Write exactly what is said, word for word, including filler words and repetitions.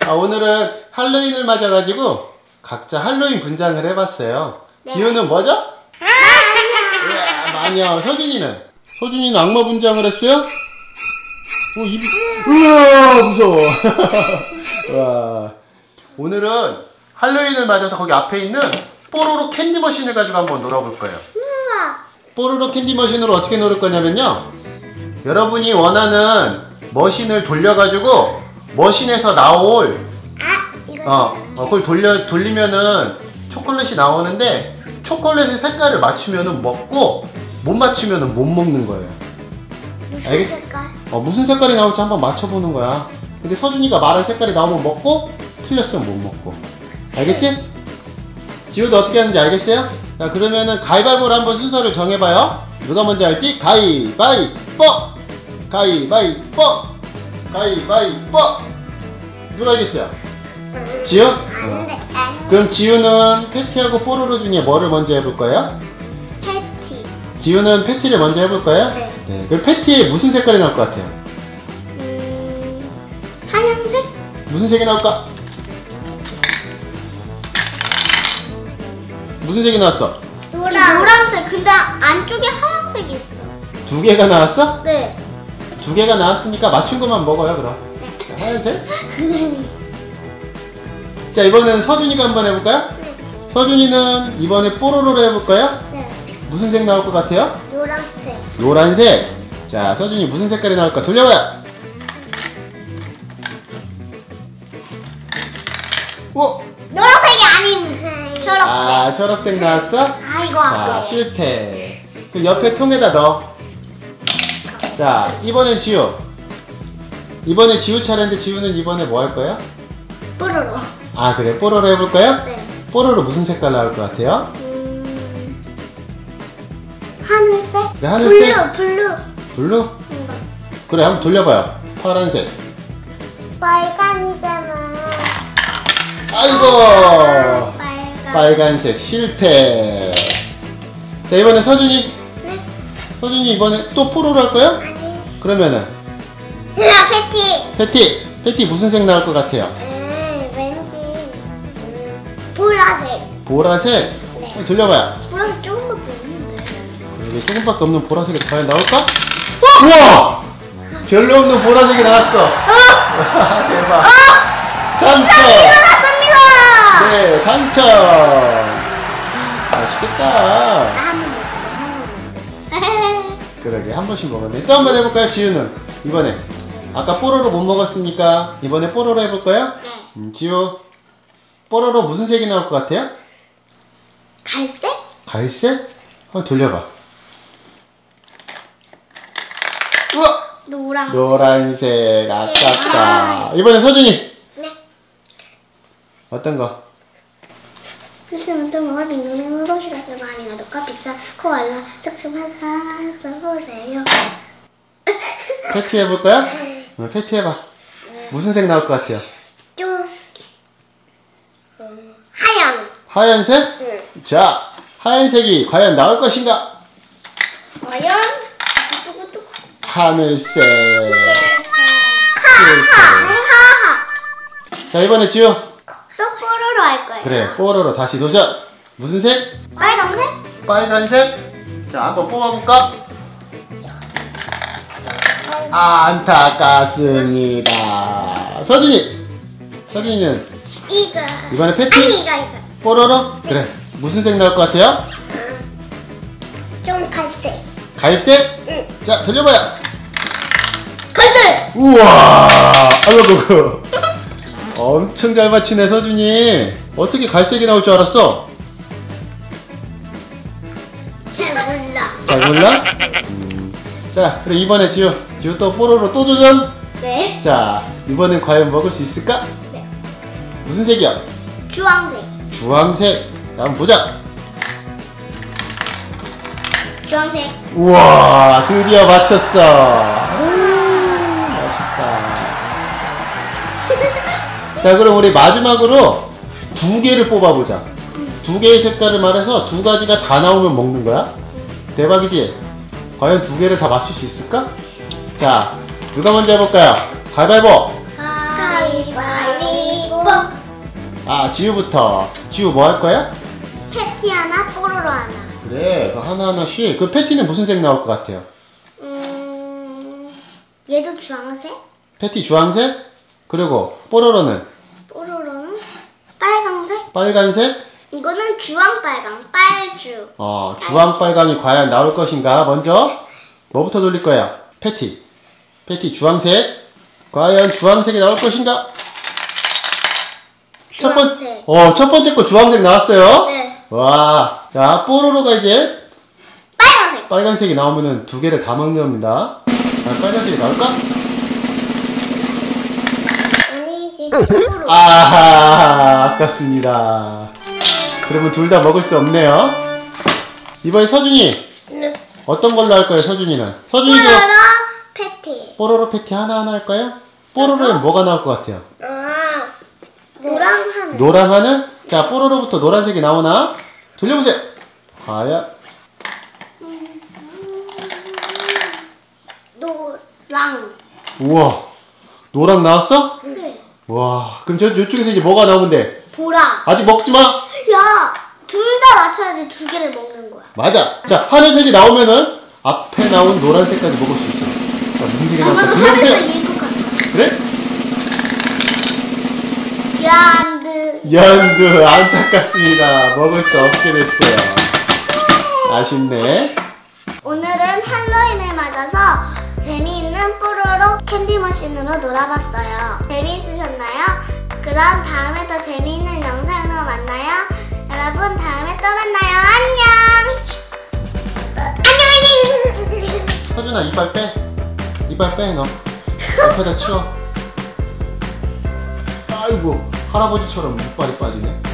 아, 오늘은 할로윈을 맞아가지고 각자 할로윈 분장을 해봤어요. 네. 지효는 뭐죠? 아, 마녀. 서준이는? 서준이는 악마 분장을 했어요? 오, 입이... 으아, 무서워. 와. 오늘은 할로윈을 맞아서 거기 앞에 있는 뽀로로 캔디 머신을 가지고 한번 놀아볼 거예요. 뽀로로 캔디 머신으로 어떻게 놀을 거냐면요, 여러분이 원하는 머신을 돌려가지고 머신에서 나올 아, 이거 어, 어, 그걸 돌려, 돌리면은 초콜릿이 나오는데, 초콜릿의 색깔을 맞추면은 먹고 못 맞추면은 못 먹는 거예요. 무슨 알겠... 색깔? 어, 무슨 색깔이 나올지 한번 맞춰보는 거야. 근데 서준이가 말한 색깔이 나오면 먹고, 틀렸으면 못 먹고. 알겠지? 지우도 어떻게 하는지 알겠어요? 자, 그러면은 가위바위보로 한번 순서를 정해봐요. 누가 먼저 할지? 가위바위보! 가위바위보! 가위바위보! 누가 이겼어요? 음, 지우? 안 돼, 안 돼. 그럼 지우는 패티하고 뽀로로 중에 뭐를 먼저 해볼 거예요? 패티. 지우는 패티를 먼저 해볼 거예요? 네. 네. 그럼 패티에 무슨 색깔이 나올 것 같아요? 음, 하얀색? 무슨 색이 나올까? 무슨 색이 나왔어? 노란. 노란색. 근데 안쪽에 하얀색이 있어. 두 개가 나왔어? 네. 두 개가 나왔으니까 맞춘 것만 먹어요, 그럼. 네. 하얀색? 자, 이번에는 서준이가 한번 해볼까요? 네. 서준이는 이번에 뽀로로를 해볼까요? 네. 무슨 색 나올 것 같아요? 노란색. 노란색? 자, 서준이 무슨 색깔이 나올까? 돌려봐요! 오! 노란색이 아닌 초록색. 아, 초록색 나왔어? 아, 이거 아까워. 아, 실패. 그럼 옆에 통에다 넣어. 자, 이번엔 지우. 이번에 지우 차례인데, 지우는 이번에 뭐 할 거예요? 뽀로로. 아, 그래? 뽀로로 해볼 거예요? 네. 뽀로로 무슨 색깔 나올 것 같아요? 음... 하늘색? 그래, 하늘색? 블루, 블루. 블루? 응. 그래, 한번 돌려봐요. 파란색. 빨간색은... 아이고! 아, 빨간... 빨간색 실패. 자, 이번엔 서준이. 서준이 이번에 또 뽀로로 할 거예요? 아니. 그러면은? 누나, 패티! 패티! 패티 무슨 색 나올 것 같아요? 음, 왠지... 음, 보라색! 보라색? 네. 돌려봐요. 보라색 조금밖에 없는데. 그러게, 조금밖에 없는 보라색이 과연 나올까? 어? 우와! 별로 없는 보라색이 나왔어. 어? 대박. 어? 당첨! 일어났습니다! 네, 당첨! 맛있겠다. 그러게, 한 번씩 먹었네. 또 한 번 해볼까요, 지우는? 이번에 아까 뽀로로 못 먹었으니까 이번에 뽀로로 해볼까요? 네. 음, 지우, 뽀로로 무슨 색이 나올 것 같아요? 갈색? 갈색? 한번 돌려봐. 우와! 노란색. 노란색. 아깝다. 이번에 서준이. 네. 어떤 거? 선생님, 어디 눈에 물어시라서 많이 나도 커피차 코알라 척추만 사줘보세요. 패티 해볼까요? 응, 패티 해봐. 응. 무슨 색 나올 것 같아요? 좀... 음... 하얀! 하얀색? 응. 자, 하얀색이 과연 나올 것인가? 과연? 뚜구뚜구. 하늘색. 하하하하. 자, 이번에 지우. 그래, 뽀로로 다시 도전! 무슨 색? 빨간색? 빨간색? 자, 한번 뽑아볼까? 아, 안타깝습니다. 서준이! 서준이는? 이거. 이번에 패티? 아니, 이거, 이거. 뽀로로? 네. 그래, 무슨 색 나올 것 같아요? 좀 갈색. 갈색? 응. 자, 돌려봐요. 갈색! 우와! 아이고, 엄청 잘 맞히네, 서준이. 어떻게 갈색이 나올 줄 알았어? 잘 몰라. 잘 몰라? 음. 자, 그럼 이번에 지우. 지우 또 뽀로로 또 도전? 네. 자, 이번엔 과연 먹을 수 있을까? 네. 무슨 색이야? 주황색. 주황색. 자, 한번 보자. 주황색. 우와, 드디어 맞췄어. 자, 그럼 우리 마지막으로 두 개를 뽑아보자. 두 개의 색깔을 말해서 두 가지가 다 나오면 먹는 거야. 대박이지? 과연 두 개를 다 맞출 수 있을까? 자, 누가 먼저 해볼까요? 가위바위보! 가위바위보! 아, 지우부터. 지우 뭐 할 거야? 패티 하나, 뽀로로 하나. 그래, 그 하나하나씩. 그 패티는 무슨 색 나올 것 같아요? 음... 얘도 주황색? 패티 주황색? 그리고 뽀로로는? 뽀로로는? 빨강색? 빨간색? 이거는 주황빨강, 빨주. 어, 주황빨강이 과연 나올 것인가? 먼저 뭐부터 돌릴 거야? 패티. 패티 주황색. 과연 주황색이 나올 것인가? 주황색. 첫 번, 어, 첫 번째 거 주황색 나왔어요? 네. 와, 자, 뽀로로가 이제 빨간색. 빨간색이 나오면은 두 개를 다 먹는 겁니다. 아, 빨간색이 나올까? 아니, 이게 뽀로로. 아하, 아깝습니다. 그러면 둘 다 먹을 수 없네요. 이번에 서준이. 네. 어떤 걸로 할 거예요, 서준이는? 서준이도 뽀로로 패티. 뽀로로 패티 하나하나 할 거예요? 뽀로로엔 어? 뭐가 나올 것 같아요? 아, 노란 하늘. 노란 하늘? 자, 뽀로로부터 노란색이 나오나? 돌려보세요. 과연. 음, 음, 노랑. 우와. 노랑 나왔어? 네. 와, 그럼 저, 이쪽에서 이제 뭐가 나오면 돼? 보라. 아직 먹지 마. 야, 둘 다 맞춰야지 두 개를 먹는 거야. 맞아. 자, 하늘색이 나오면은 앞에 나온 노란색까지 먹을 수 있어. 자, 무슨 색이 나왔어? 하늘색일 것 같아. 그래? 연두. 연두. 안타깝습니다. 먹을 수 없게 됐어요. 아쉽네. 오늘은 할로윈을 맞아서 재미있는 뽀로로 캔디 머신으로 놀아봤어요. 재미있으셨나요? 그럼 다음에 더 재미있는 영상으로 만나요. 여러분, 다음에 또 만나요. 안녕! 안녕! 서준아, 이빨 빼. 이빨 빼, 너. 옆에다 치워. 아이고, 할아버지처럼 이빨이 빠지네.